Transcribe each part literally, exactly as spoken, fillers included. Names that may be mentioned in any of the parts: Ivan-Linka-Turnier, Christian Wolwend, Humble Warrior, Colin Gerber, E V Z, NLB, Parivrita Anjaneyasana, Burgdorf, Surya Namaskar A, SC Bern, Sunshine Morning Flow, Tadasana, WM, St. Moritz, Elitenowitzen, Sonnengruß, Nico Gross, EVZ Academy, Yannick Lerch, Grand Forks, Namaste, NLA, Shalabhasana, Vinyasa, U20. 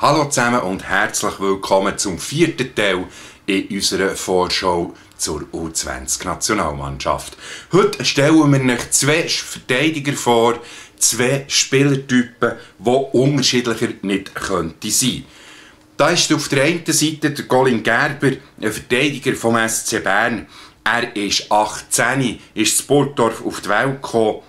Hallo zusammen und herzlich willkommen zum vierten Teil in unserer Vorschau zur U zwanzig-Nationalmannschaft. Heute stellen wir euch zwei Verteidiger vor, zwei Spielertypen, die unterschiedlicher nicht sein könnten. Da ist auf der einen Seite der Colin Gerber, ein Verteidiger vom S C Bern. Er ist achtzehn, ist in Burgdorf auf die Welt gekommen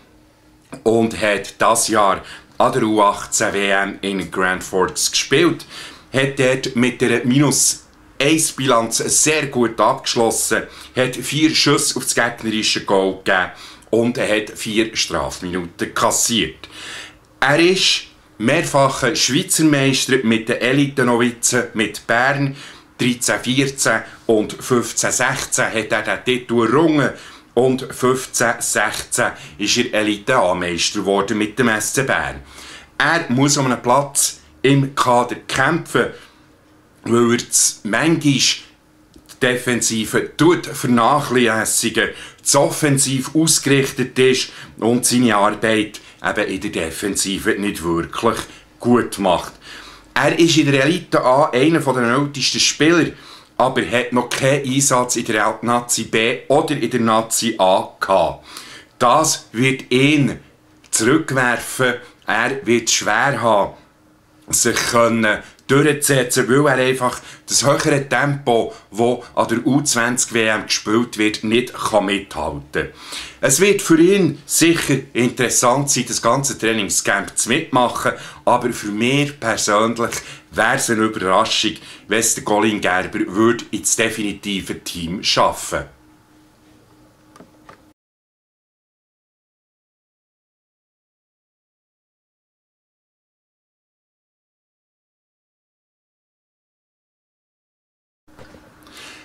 und hat dieses Jahr an der U achtzehn W M in Grand Forks gespielt. Hat dort mit einer Minus eins Bilanz sehr gut abgeschlossen, hat vier Schüsse auf das gegnerische Goal gegeben und er hat vier Strafminuten kassiert. Er ist mehrfacher Schweizer Meister mit den Elitenowitzen, mit Bern. dreizehn vierzehn und fünfzehn sechzehn hat er den Titel errungen und fünfzehn sechzehn ist er Elite-A-Meister geworden mit dem S C Bern. Er muss um einen Platz im Kader kämpfen, weil er manchmal die Defensive vernachlässigt, zu offensiv ausgerichtet ist und seine Arbeit eben in der Defensive nicht wirklich gut macht. Er ist in der Elite A einer der ältesten Spieler, aber hat noch keinen Einsatz in der Nazi B oder in der Nazi A gehabt. Das wird ihn zurückwerfen. Er wird schwer haben, sich können durchzusetzen, weil er einfach das höhere Tempo, das an der U zwanzig W M gespielt wird, nicht kann mithalten kann. Es wird für ihn sicher interessant sein, das ganze Trainingscamp zu mitmachen, aber für mich persönlich wäre es eine Überraschung, wenn es Colin Gerber würde ins definitive Team schaffen würde.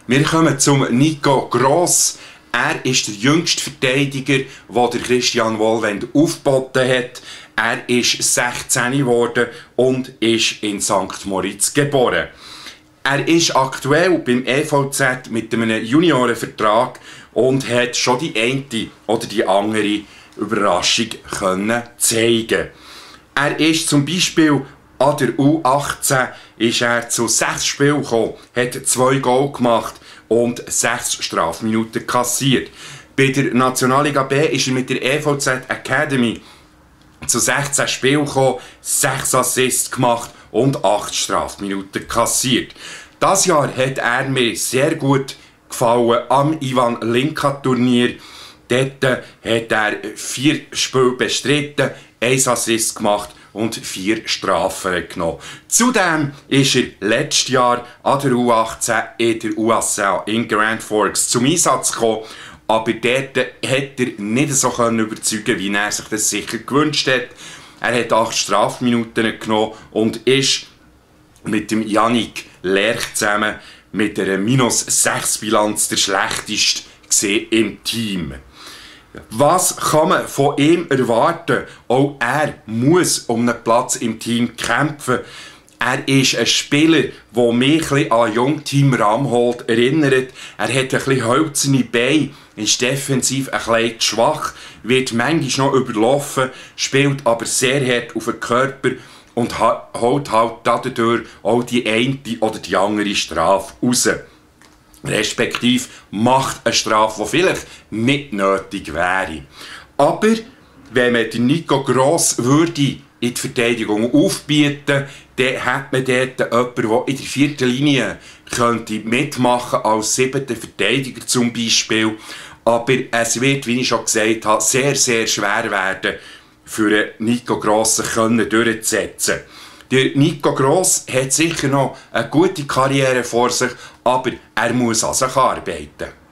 Wir kommen zum Nico Gross. Er ist der jüngste Verteidiger, den Christian Wolwend aufgeboten hat. Er ist sechzehn geworden und ist in Sankt Moritz geboren. Er ist aktuell beim E V Z mit einem Juniorenvertrag und hat schon die eine oder die andere Überraschung können zeigen. Er ist zum Beispiel an der U achtzehn ist er zu sechs Spielen gekommen, hat zwei Goal gemacht und sechs Strafminuten kassiert. Bei der Nationalliga B ist er mit der E V Z Academy zu sechzehn Spielen gekommen, sechs Assists gemacht und acht Strafminuten kassiert. Das Jahr hat er mir sehr gut gefallen am Ivan-Linka-Turnier. Dort hat er vier Spiele bestritten, ein Assist gemacht und vier Strafen genommen. Zudem ist er letztes Jahr an der U achtzehn in der U S A in Grand Forks zum Einsatz gekommen, aber dort hat er nicht so überzeugen, wie er sich das sicher gewünscht hat. Er hat acht Strafminuten genommen und ist mit dem Yannick Lerch zusammen mit einer Minus sechs Bilanz der schlechteste im Team. Was kann man von ihm erwarten? Auch er muss um einen Platz im Team kämpfen. Er ist ein Spieler, der mich ein bisschen an Jungteam Ramhold erinnert. Er hat ein bisschen hölzerne Beine, ist defensiv ein bisschen schwach, wird manchmal noch überlaufen, spielt aber sehr hart auf den Körper und holt halt dadurch auch die eine oder die andere Strafe raus. Respektive macht eine Strafe, die vielleicht nicht nötig wäre. Aber wenn man den Nico Gross würde in die Verteidigung aufbieten, dann hat man dort jemanden, der in der vierten Linie könnte mitmachen könnte, als siebter Verteidiger zum Beispiel. Aber es wird, wie ich schon gesagt habe, sehr, sehr schwer werden, für Nico Gross durchzusetzen. Der Nico Gross hat sicher noch eine gute Karriere vor sich, aber er muss an sich arbeiten.